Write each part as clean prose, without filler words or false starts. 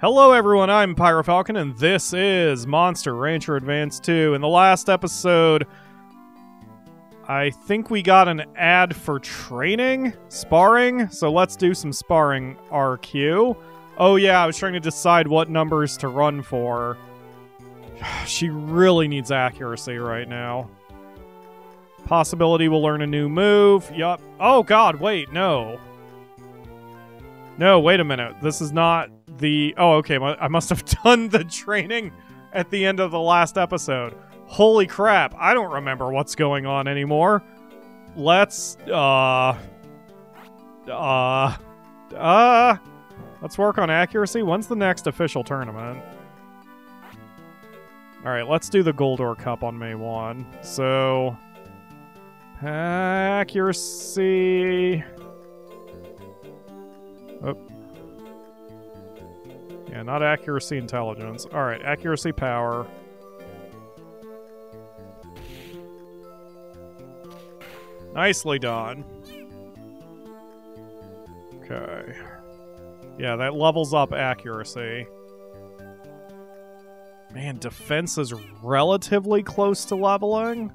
Hello everyone, I'm PyroFalkon, and this is Monster Rancher Advance 2. In the last episode, I think we got an ad for training? Sparring? So let's do some sparring, RQ. Oh yeah, I was trying to decide what numbers to run for. She really needs accuracy right now. Possibility we'll learn a new move. Yup. Oh god, wait, no. No, wait a minute. This is not the... Oh, okay. I must have done the training at the end of the last episode. Holy crap. I don't remember what's going on anymore. Let's... let's work on accuracy. When's the next official tournament? Alright, let's do the Goldor Cup on May 1. So... accuracy... Oh. Yeah, not accuracy, intelligence. Alright, accuracy, power. Nicely done. Okay. Yeah, that levels up accuracy. Man, defense is relatively close to leveling.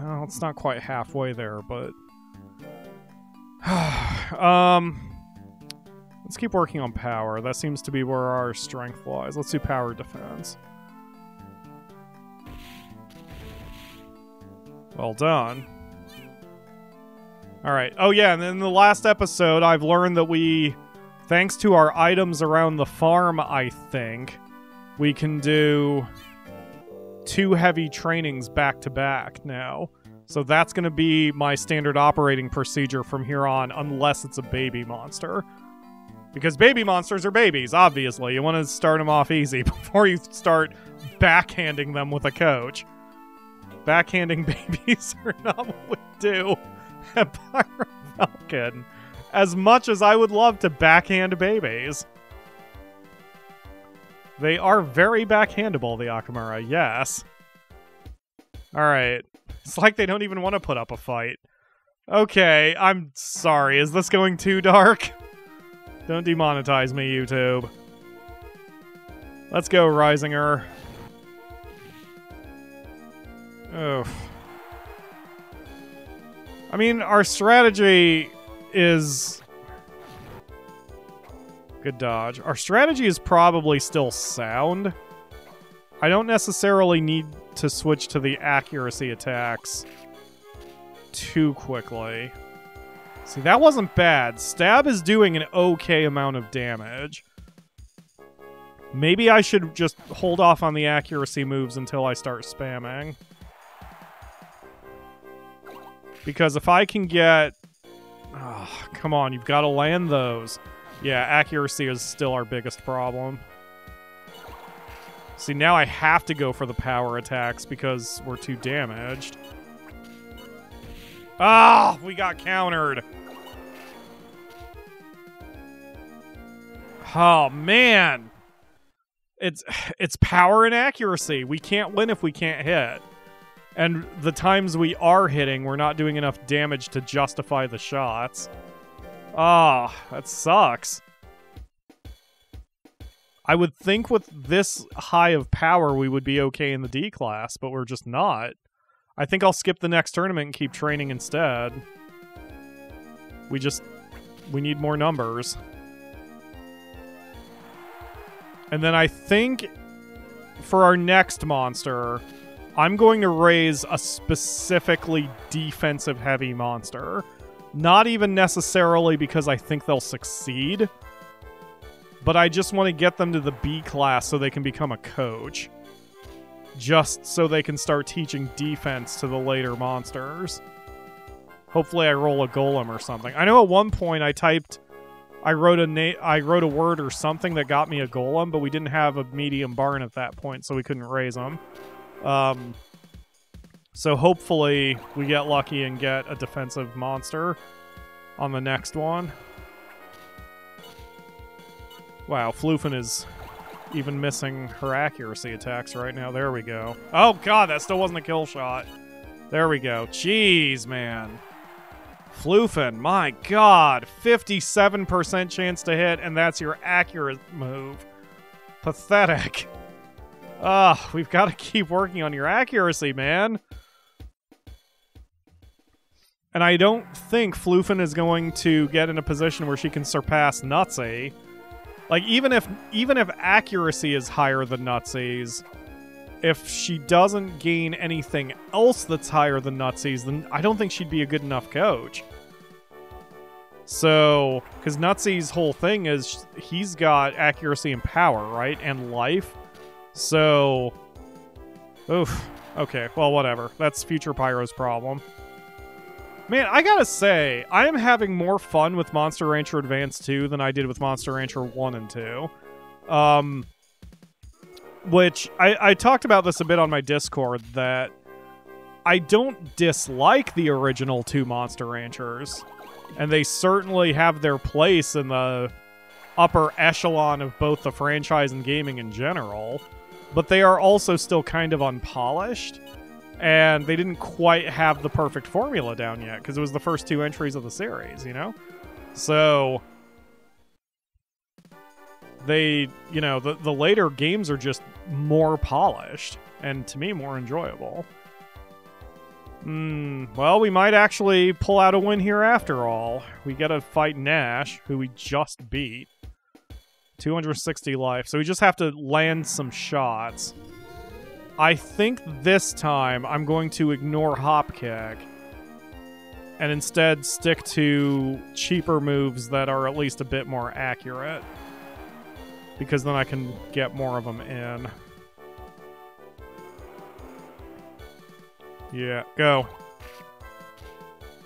Well, it's not quite halfway there, but... let's keep working on power. That seems to be where our strength lies. Let's do power defense. Well done. Alright. Oh yeah, and in the last episode, I've learned that we, thanks to our items around the farm, I think, we can do 2 heavy trainings back to back now. So that's going to be my standard operating procedure from here on, unless it's a baby monster. Because baby monsters are babies, obviously. You want to start them off easy before you start backhanding them with a coach. Backhanding babies are not what we do at PyroFalkon. As much as I would love to backhand babies. They are very backhandable, the Akamura, yes. Alright. It's like they don't even want to put up a fight. Okay, I'm sorry. Is this going too dark? Don't demonetize me, YouTube. Let's go, Risinger. Oof. I mean, our strategy is... Good dodge. Our strategy is probably still sound. I don't necessarily need... to switch to the accuracy attacks too quickly. See, that wasn't bad. Stab is doing an okay amount of damage. Maybe I should just hold off on the accuracy moves until I start spamming. Because if I can get... Oh, come on, you've got to land those. Yeah, accuracy is still our biggest problem. See, now I have to go for the power attacks because we're too damaged. Ah, we got countered. Oh, man. It's power and accuracy. We can't win if we can't hit. And the times we are hitting, we're not doing enough damage to justify the shots. Ah, that sucks. I would think with this high of power, we would be okay in the D class, but we're just not. I think I'll skip the next tournament and keep training instead. We need more numbers. And then I think for our next monster, I'm going to raise a specifically defensive heavy monster. Not even necessarily because I think they'll succeed, but I just want to get them to the B class so they can become a coach. Just so they can start teaching defense to the later monsters. Hopefully I roll a golem or something. I know at one point I wrote a word or something that got me a golem, but we didn't have a medium barn at that point, so we couldn't raise them. So hopefully we get lucky and get a defensive monster on the next one. Wow, Floofin is even missing her accuracy attacks right now. There we go. Oh god, that still wasn't a kill shot. There we go. Jeez, man. Floofin, my god, 57% chance to hit, and that's your accurate move. Pathetic. We've got to keep working on your accuracy, man. And I don't think Floofin is going to get in a position where she can surpass Nutsy. Like, even if accuracy is higher than Nutsy's, if she doesn't gain anything else that's higher than Nutsy's, then I don't think she'd be a good enough coach. So, because Nutsy's whole thing is he's got accuracy and power, right? And life. So, oof. Okay, well, whatever. That's future Pyro's problem. Man, I gotta say, I am having more fun with Monster Rancher Advance 2 than I did with Monster Rancher 1 and 2. Which, I talked about this a bit on my Discord, that I don't dislike the original two Monster Ranchers, and they certainly have their place in the upper echelon of both the franchise and gaming in general, but they are also still kind of unpolished, and they didn't quite have the perfect formula down yet, because it was the first two entries of the series, you know? So they, you know, the later games are just more polished, and to me, more enjoyable. Well, we might actually pull out a win here after all. We gotta fight Nash, who we just beat. 260 life, so we just have to land some shots. I think this time I'm going to ignore Hopkick and instead stick to cheaper moves that are at least a bit more accurate, because then I can get more of them in. Yeah, go.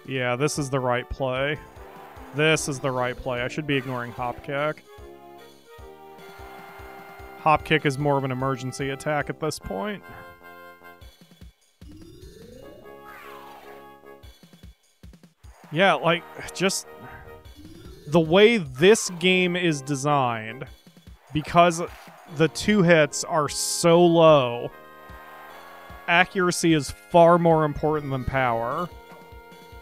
Yeah, this is the right play. This is the right play. I should be ignoring Hopkick. Hopkick is more of an emergency attack at this point. Yeah, like, just the way this game is designed, because the two hits are so low, accuracy is far more important than power.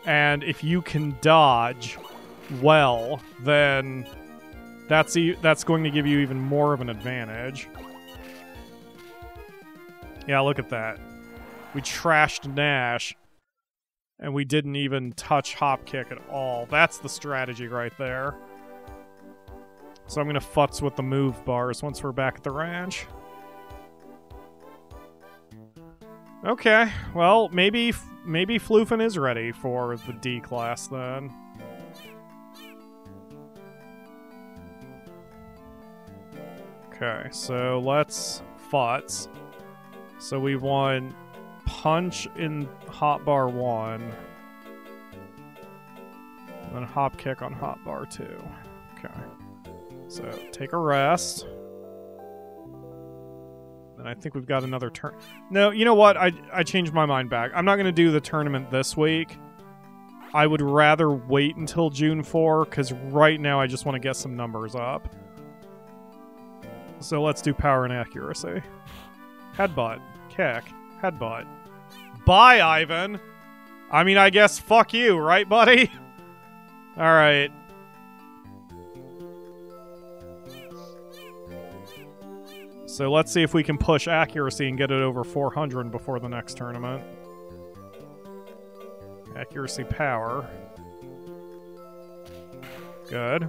And if you can dodge well, then that's going to give you even more of an advantage. Yeah, look at that. We trashed Nash, and we didn't even touch Hopkick at all. That's the strategy right there. So I'm going to futz with the move bars once we're back at the ranch. Okay, well, maybe Floofin is ready for the D class then. Okay, so let's futz. So we want punch in hotbar 1. And then Hopkick on hotbar 2. Okay. So take a rest. And I think we've got another turn. No, you know what? I changed my mind back. I'm not going to do the tournament this week. I would rather wait until June 4, because right now I just want to get some numbers up. So let's do power and accuracy. Headbutt. Kick. Headbutt. Bye, Ivan! I mean, I guess fuck you, right, buddy? Alright. So let's see if we can push accuracy and get it over 400 before the next tournament. Accuracy power. Good.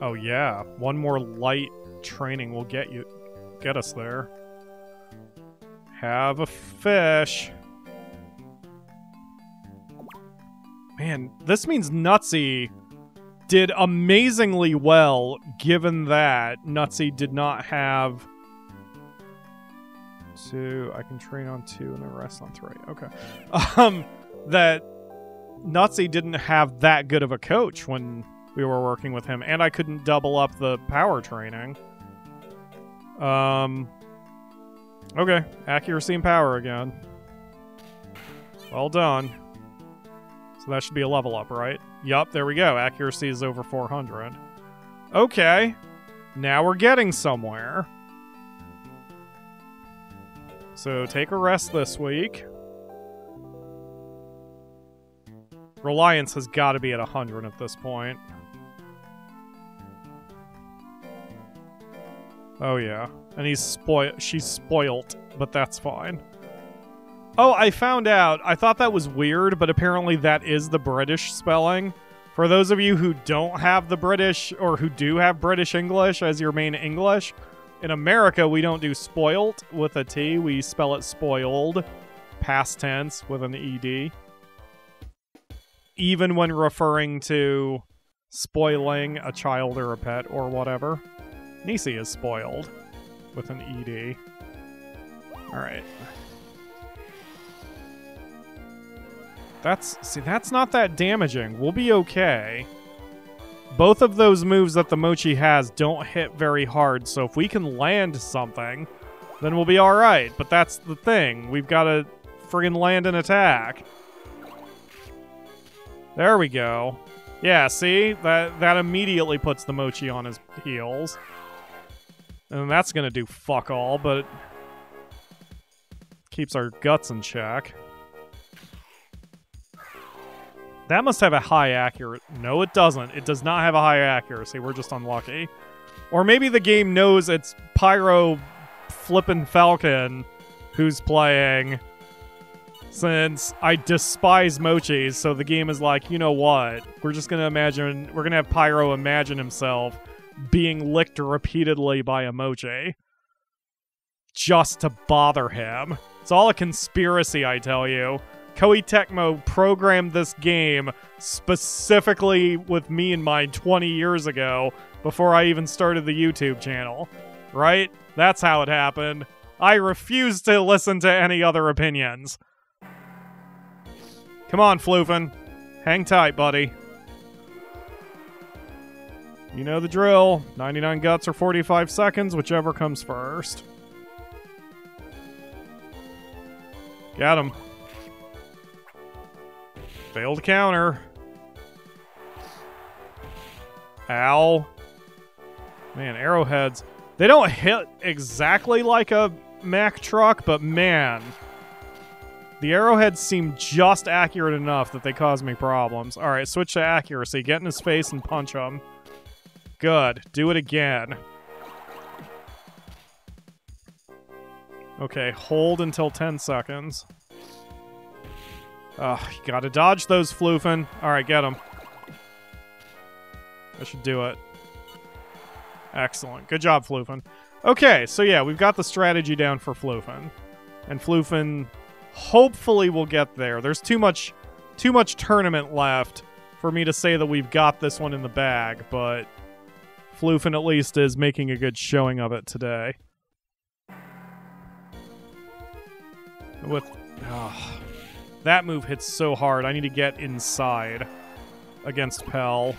Oh yeah, one more light training will get us there. Have a fish. Man, this means Nutsy did amazingly well, given that Nutsy did not have two. I can train on 2 and rest on 3. Okay. That Nutsy didn't have that good of a coach when we were working with him, and I couldn't double up the power training. Okay, accuracy and power again. Well done. So that should be a level up, right? Yup, there we go. Accuracy is over 400. Okay, now we're getting somewhere. So take a rest this week. Reliance has got to be at 100 at this point. Oh, yeah. And he's spoiled. She's spoilt, but that's fine. Oh, I found out. I thought that was weird, but apparently that is the British spelling. For those of you who don't have the British, or who do have British English as your main English, in America, we don't do spoilt with a T. We spell it spoiled, past tense, with an ED. Even when referring to spoiling a child or a pet or whatever. Nisi is spoiled with an ED. Alright. That's... see, that's not that damaging. We'll be okay. Both of those moves that the Mochi has don't hit very hard, so if we can land something, then we'll be alright. But that's the thing. We've got to friggin' land an attack. There we go. Yeah, see? That immediately puts the Mochi on his heels. And that's gonna do fuck all, but it keeps our guts in check. That must have a high accuracy. No, it doesn't. It does not have a high accuracy. We're just unlucky. Or maybe the game knows it's PyroFalkon who's playing, since I despise Mochis, so the game is like, you know what? We're just gonna imagine, we're gonna have Pyro imagine himself being licked repeatedly by a Mochi just to bother him. It's all a conspiracy, I tell you. Koei Tecmo programmed this game specifically with me in mind 20 years ago before I even started the YouTube channel. Right? That's how it happened. I refuse to listen to any other opinions. Come on, Floofin. Hang tight, buddy. You know the drill. 99 guts or 45 seconds, whichever comes first. Got him. Failed counter. Ow. Man, arrowheads. They don't hit exactly like a Mack truck, but man. The arrowheads seem just accurate enough that they cause me problems. Alright, switch to accuracy. Get in his face and punch him. Good. Do it again. Okay, hold until 10 seconds. Ugh, you gotta dodge those, Floofin. Alright, get him. That should do it. Excellent. Good job, Floofin. Okay, so yeah, we've got the strategy down for Floofin. And Floofin hopefully we'll get there. There's too much tournament left for me to say that we've got this one in the bag, but Floofin at least is making a good showing of it today. With that move hits so hard. I need to get inside against Pell,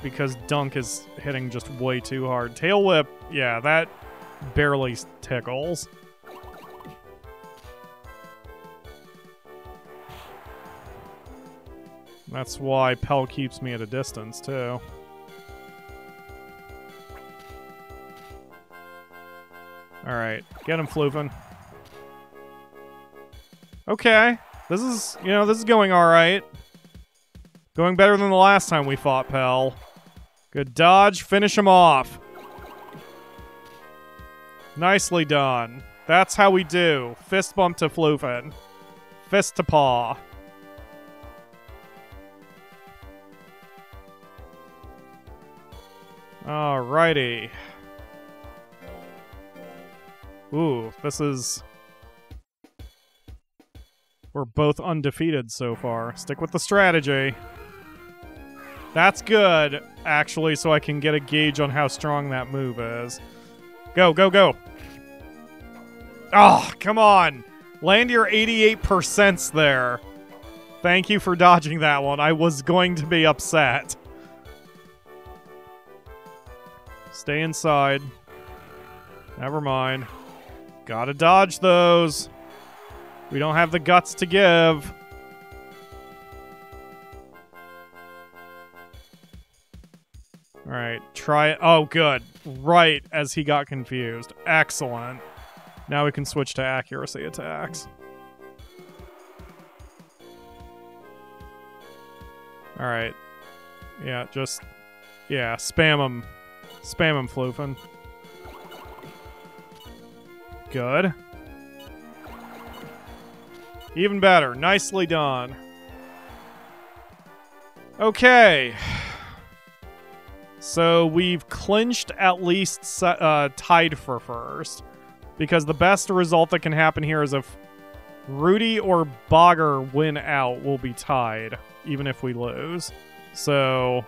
because Dunk is hitting just way too hard. Tail Whip, yeah, that barely tickles. That's why Pell keeps me at a distance, too. Alright, get him, Floofin. Okay, this is, you know, this is going alright. Going better than the last time we fought Pell. Good dodge, finish him off. Nicely done. That's how we do. Fist bump to Floofin. Fist to paw. Alrighty. Ooh, this is... we're both undefeated so far. Stick with the strategy. That's good, actually, so I can get a gauge on how strong that move is. Go, go, go. Oh, come on. Land your 88% there. Thank you for dodging that one. I was going to be upset. Stay inside. Never mind. Gotta dodge those. We don't have the guts to give. Alright, try it. Oh, good. Right as he got confused. Excellent. Now we can switch to accuracy attacks. All right. Yeah, just... yeah, spam them. Spam them, Floofin. Good. Even better. Nicely done. Okay. So we've clinched at least tied for first. Because the best result that can happen here is if Rudy or Bogger win out, we'll be tied, even if we lose. So,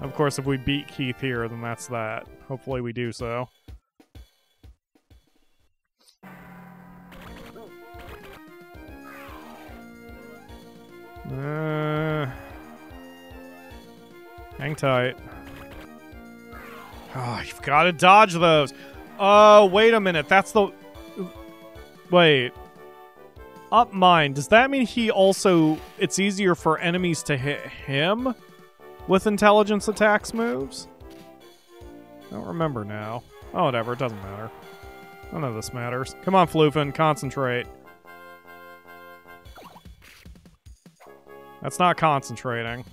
of course, if we beat Keith here, then that's that. Hopefully we do so. Hang tight. Oh, you've got to dodge those. Oh, wait a minute. That's the... wait. Up mine. Does that mean he also... it's easier for enemies to hit him with intelligence attacks moves? I don't remember now. Oh, whatever. It doesn't matter. None of this matters. Come on, Floofin. Concentrate. That's not concentrating.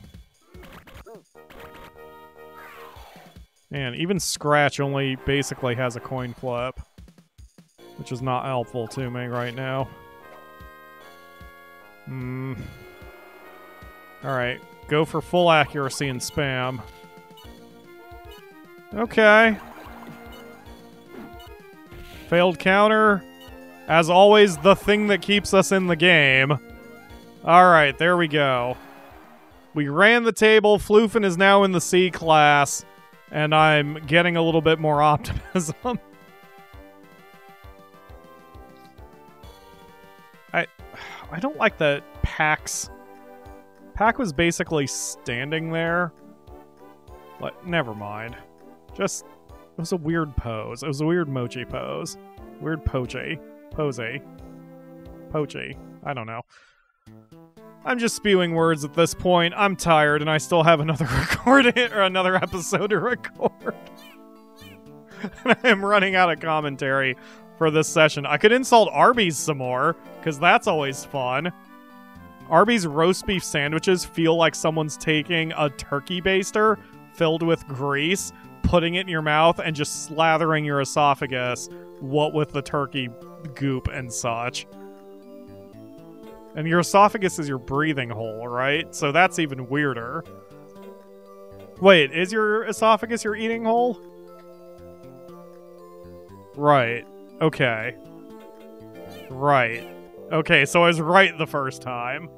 Man, even Scratch only basically has a coin flip, which is not helpful to me right now. Alright, go for full accuracy and spam. Okay. Failed counter. As always, the thing that keeps us in the game. Alright, there we go. We ran the table. Floofin is now in the C class. And I'm getting a little bit more optimism. I don't like that Pax... Pac was basically standing there. But never mind. Just... it was a weird pose. It was a weird mochi pose. Weird poche. Posey. Poche. I don't know. I'm just spewing words at this point. I'm tired, and I still have another recording or another episode to record. And I am running out of commentary for this session. I could insult Arby's some more, because that's always fun. Arby's roast beef sandwiches feel like someone's taking a turkey baster filled with grease, putting it in your mouth, and just slathering your esophagus, what with the turkey goop and such. And your esophagus is your breathing hole, right? So that's even weirder. Wait, is your esophagus your eating hole? Right. Okay. Right. Okay, so I was right the first time.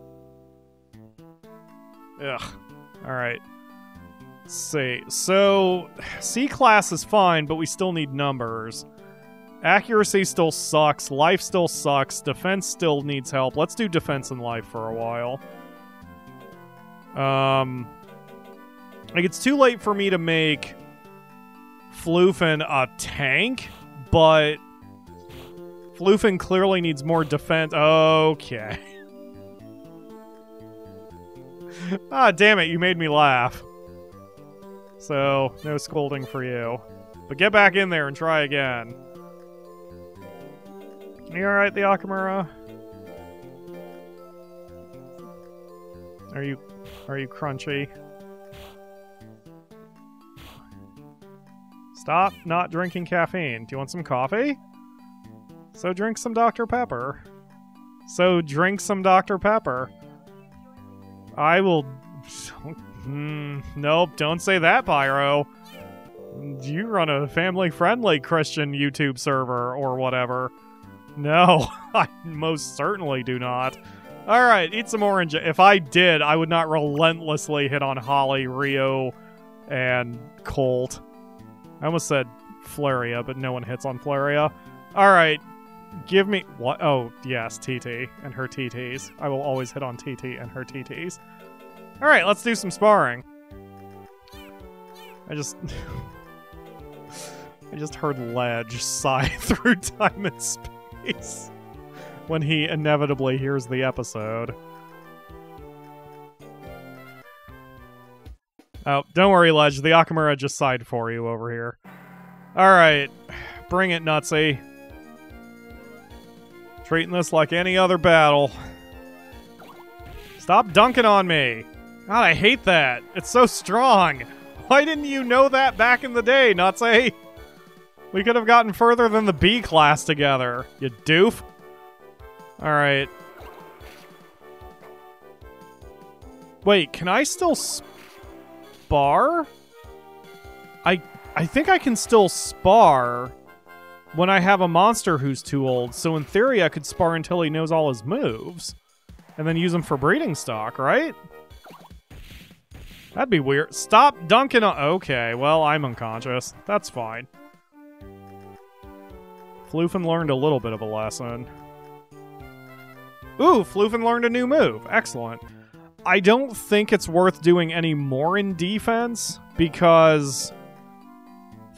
Ugh. Alright. Let's see. So, C class is fine, but we still need numbers. Accuracy still sucks. Life still sucks. Defense still needs help. Let's do defense and life for a while. Like, it's too late for me to make Floofin a tank, but Floofin clearly needs more defense. Okay. Ah, damn it. You made me laugh. So, no scolding for you. But get back in there and try again. You alright, the Akamura? Are you crunchy? Stop not drinking caffeine. Do you want some coffee? So drink some Dr. Pepper. So drink some Dr. Pepper. I will... nope, don't say that, Pyro. You run a family-friendly Christian YouTube server or whatever. No, I most certainly do not. Alright, eat some orange. If I did, I would not relentlessly hit on Holly, Rio, and Colt. I almost said Flaria, but no one hits on Flaria. Alright, give me... what? Oh, yes, TT and her TTs. I will always hit on TT and her TTs. Alright, let's do some sparring. I just heard Ledge sigh through time and space. When he inevitably hears the episode. Oh, don't worry, Ledge. The Akamura just sighed for you over here. Alright. Bring it, Nutsy. Treating this like any other battle. Stop dunking on me. God, I hate that. It's so strong. Why didn't you know that back in the day, Nutsy? We could have gotten further than the B class together, you doof. Alright. Wait, can I still spar? I think I can still spar when I have a monster who's too old, so in theory I could spar until he knows all his moves, and then use him for breeding stock, right? That'd be weird. Stop dunking on- okay, well, I'm unconscious. That's fine. Floofin learned a little bit of a lesson. Ooh, Floofin learned a new move. Excellent. I don't think it's worth doing any more in defense, because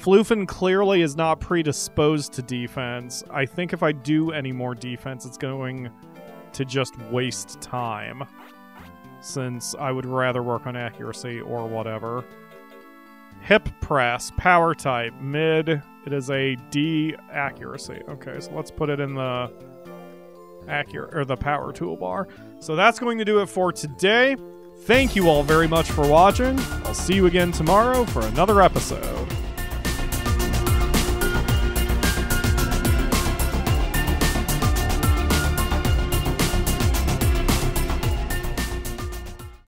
Floofin clearly is not predisposed to defense. I think if I do any more defense, it's going to just waste time, since I would rather work on accuracy or whatever. Hip press, power type, mid. It is a D accuracy. Okay, so let's put it in the the power toolbar. So that's going to do it for today. Thank you all very much for watching. I'll see you again tomorrow for another episode.